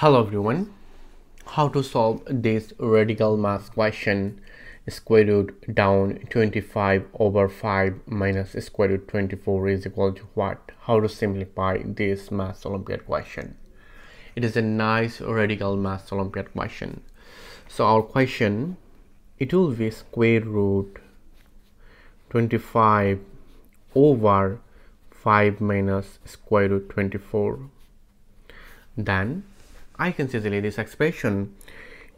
Hello everyone, how to solve this radical mass question square root down 25 over 5 minus square root 24 is equal to what? How to simplify this mass Olympiad question. It is a nice radical mass Olympiad question. So our question, it will be square root 25 over 5 minus square root 24. Then I can easily this expression,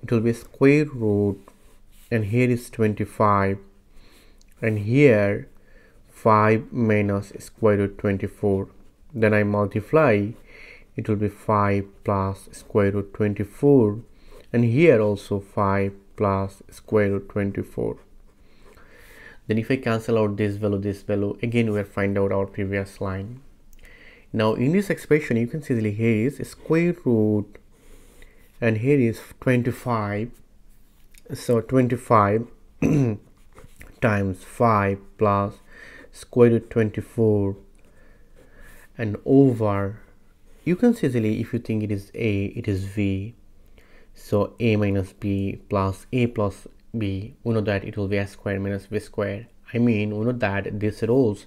it will be square root, and here is 25 and here 5 minus square root 24. Then I multiply, it will be 5 plus square root 24 and here also 5 plus square root 24. Then if I cancel out this value again, we'll find out our previous line. Now in this expression you can see easily here is square root and here is 25, so 25 times 5 plus square root 24 and over, you can see easily if you think it is a, it is v, so a minus b plus a plus b, we know that it will be a square minus b square. I mean, we know that these rules,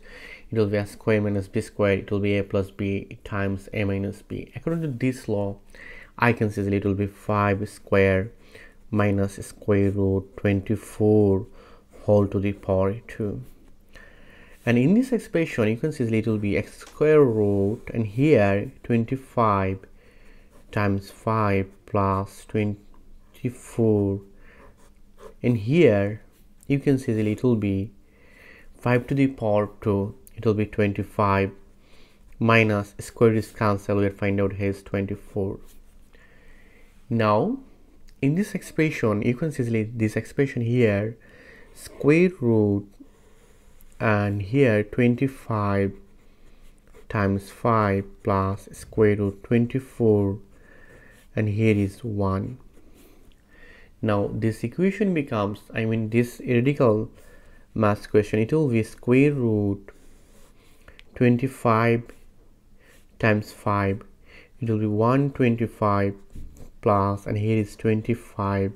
it will be a square minus b square, it will be a plus b times a minus b. According to this law, I can see that it will be 5 square minus square root 24 whole to the power 2. And in this expression, you can see that it will be x square root and here 25 times 5 plus 24. And here you can see that it will be 5 to the power 2. It will be 25 minus square root is cancelled. We'll find out here is 24. Now in this expression you can see this expression here square root and here 25 times 5 plus square root 24 and here is 1. Now this equation becomes, I mean this radical mass question, it will be square root 25 times 5, it will be 125 plus and here is 25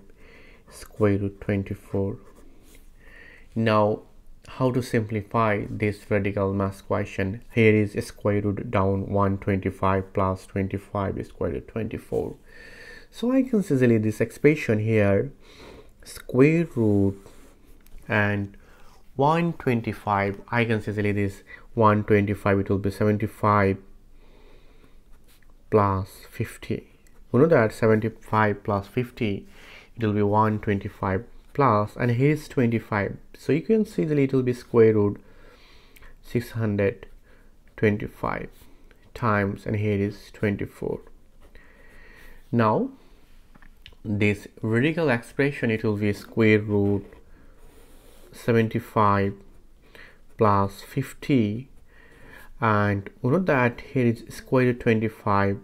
square root 24. Now how to simplify this radical mass question? Here is square root down 125 plus 25 square root 24. So I can easily this expression here square root and 125, I can easily this 125, it will be 75 plus 50. We know that 75 plus 50, it will be 125 plus and here is 25. So you can see that it will be square root 625 times and here is 24. Now this radical expression, it will be square root 75 plus 50 and we know that here is square root 25,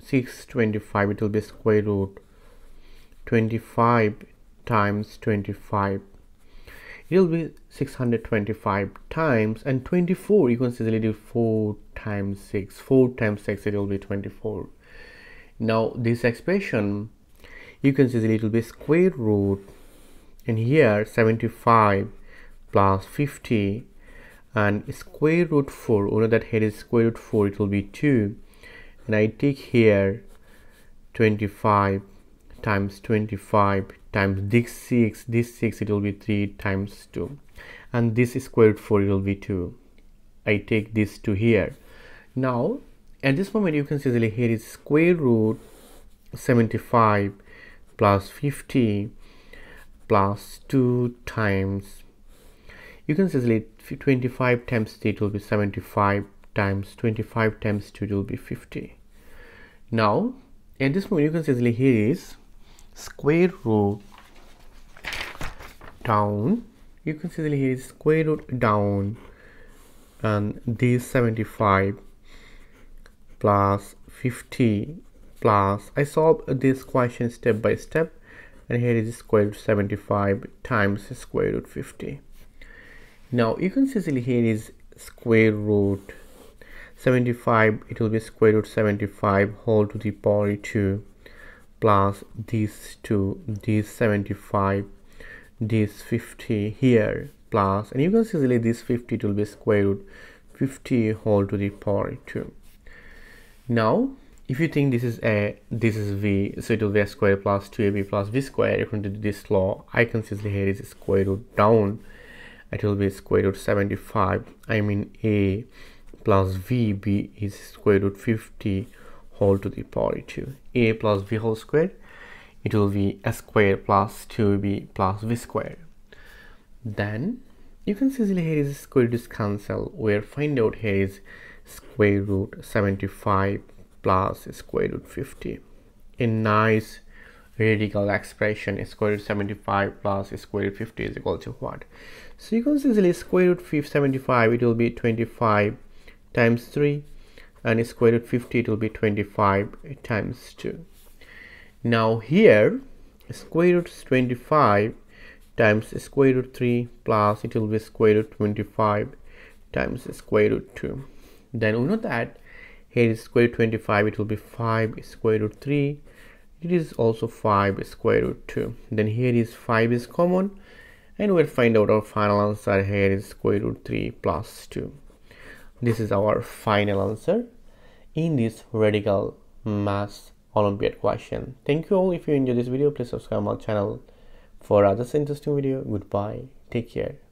625, it will be square root 25 times 25, it will be 625 times and 24, you can easily do 4 times 6, 4 times 6, it will be 24. Now this expression, you can easily it will be square root and here 75 plus 50 and square root 4, we know that here is square root 4, it will be 2. And I take here 25 times 25 times this 6, it will be 3 times 2 and this is square root 4, it will be 2. I take this 2 here. Now at this moment you can see that here is square root 75 plus 50 plus 2 times, you can see that 25 times 3, it will be 75 times 25 times 2, it will be 50. Now at this moment you can see here is square root down, you can see here is square root down and this 75 plus 50 plus, I solve this question step by step and here is square root 75 times square root 50. Now you can see here is square root 75, it will be square root 75 whole to the power 2 plus these 2, these 75, these 50 here, plus, and you can see easily this 50 will be square root 50 whole to the power 2. Now if you think this is a, this is v, so it will be a square plus 2ab plus v square. According to this law, I can see here is square root down, it will be square root 75, I mean a plus vb is square root 50 whole to the power 2. A plus v whole square, it will be a square plus 2b plus v square. Then you can see here is square root is cancel, where find out here is square root 75 plus square root 50. A nice radical expression. Square root 75 plus square root 50 is equal to what? So you can see square root 75, it will be 25 times 3, and square root 50, it will be 25 times 2. Now here square root 25 times square root 3 plus it will be square root 25 times square root 2. Then we know that here is square root 25, it will be 5 square root 3, it is also 5 square root 2. Then here is 5 is common, and we'll find out our final answer. Here is square root 3 plus 2. This is our final answer in this radical math Olympiad question. Thank you all. If you enjoyed this video, please subscribe my channel for other interesting video. Goodbye, take care.